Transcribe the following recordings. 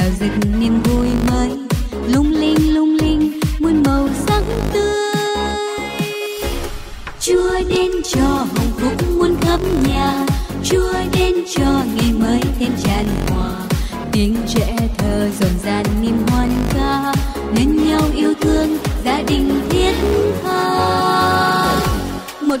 dạo rực niềm vui mới, lung linh muôn màu sắc tươi. Chúa đến cho hồng phúc muôn khắp nhà, Chúa đến cho ngày mới thêm tràn hòa. Tiếng trẻ thơ rộn ràng niềm hoan ca, nên nhau yêu thương gia đình thiết tha. Một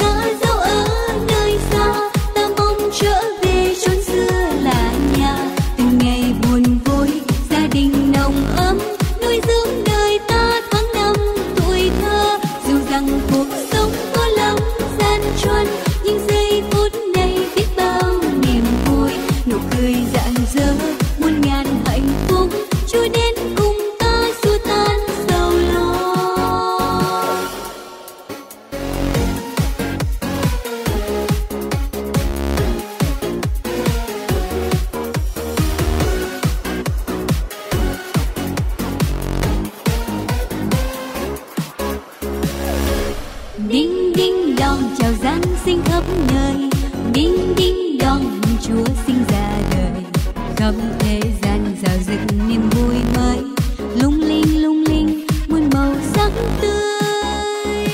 giá dấu ở nơi xa, ta mong trở về chốn xưa là nhà. Từng ngày buồn vui gia đình nồng ấm, nuôi dưỡng đời ta tháng năm tuổi thơ. Dù rằng cuộc sống có lắm gian truân, nhưng giây phút này biết bao niềm vui. Nụ cười rạng rỡ muôn ngàn hạnh phúc, Chúa đến cùng ta xua tan sầu lo. Đinh đinh đong chào Giáng sinh khắp nơi, đinh đinh đong Chúa sinh ra đời. Khắp thế gian rạo rực niềm vui mới, lung linh muôn màu sắc tươi.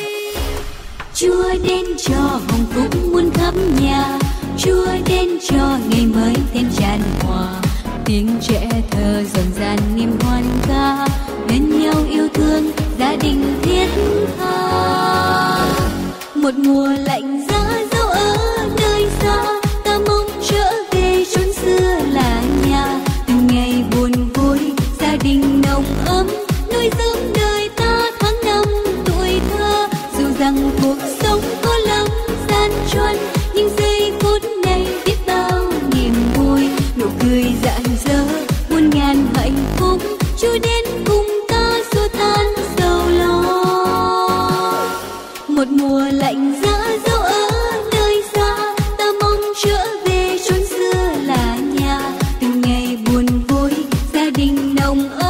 Chúa đến cho hồng phúc muôn khắp nhà, Chúa đến cho ngày mới thêm tràn hòa. Tiếng trẻ thơ rộn ràng niềm hoan ca, bên nhau yêu thương gia đình thiết tha. Một mùa lạnh giá dấu ở nơi xa, ta mong trở về chốn xưa là nhà. Từng ngày buồn vui gia đình nồng ấm, nuôi dưỡng đời ta tháng năm tuổi thơ. Dù rằng cuộc sống có lắm gian truân, nhưng giây phút này biết bao niềm vui. Nụ cười rạng rỡ muôn ngàn hạnh phúc, Chúa đến cùng ta xua tan sầu lo. Một mùa lạnh giá dấu ở nơi xa, ta mong trở về chốn xưa là nhà. Từng ngày buồn vui gia đình nồng ấm.